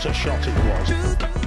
What a shot it was.